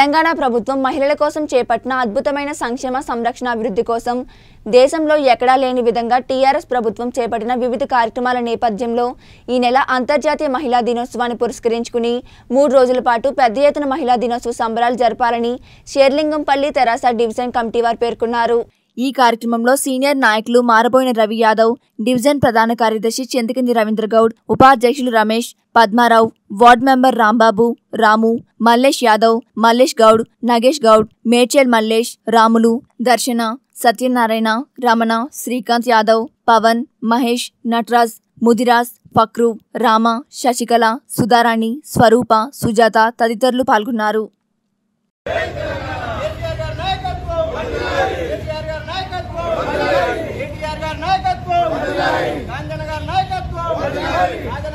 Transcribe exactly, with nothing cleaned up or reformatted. తెలంగాణ ప్రభుత్వం మహిళల కోసం చేపట్టిన అద్భుతమైన సంక్షేమ సంరక్షణ అభివృద్ధి కోసం దేశంలో ఎక్కడా లేని విధంగా టీఆర్ఎస్ ప్రభుత్వం చేపట్టిన వివిధ కార్యక్రమాల నేపథ్యంలో ఈ నెల అంతర్జాతీయ మహిళా దినోత్సవాన్ని పురస్కరించుకుని మూడు రోజుల పాటు పెద్ద ఎత్తున మహిళా దినోత్సవ సంబరాలు జరపాలని శేర్లింగంపల్లి తెరాస డివిజన్ కమిటీ వారు పేర్కొన్నారు। ఈ కార్యక్రమంలో సీనియర్ నాయకులు మారబోయిన రవి యాదవ్, డివిజన్ ప్రధాన కార్యదర్శి చెంతకింది రవీంద్ర గౌడ్, ఉపాధ్యక్షులు రమేష్, పద్మారావు, వార్డ్ మెంబర్ రాంబాబు, రాము, మల్లేష్ యాదవ్, మల్లేష్ గౌడ్, నగేష్ గౌడ్, మేడ్చల్ మల్లేష్, రాములు, దర్శన, సత్యనారాయణ, రమణ, శ్రీకాంత్ యాదవ్, పవన్, మహేష్, నటరాజ్, ముదిరాజ్, ఫక్రు, రామ, శశికళ, సుధారాణి, స్వరూప, సుజాత తదితరులు పాల్గొన్నారు। नायकत्व नायकत्व नायकत्व